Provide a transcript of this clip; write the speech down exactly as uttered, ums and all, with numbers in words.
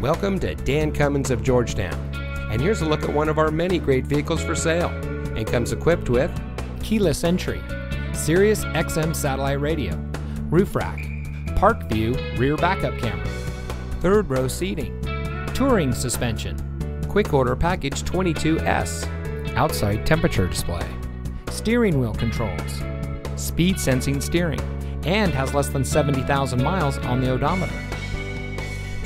Welcome to Dan Cummins of Georgetown, and here's a look at one of our many great vehicles for sale. It comes equipped with keyless entry, Sirius X M satellite radio, roof rack, Park View rear backup camera, third row seating, touring suspension, Quick Order Package twenty-two S, outside temperature display, steering wheel controls, speed sensing steering, and has less than seventy thousand miles on the odometer.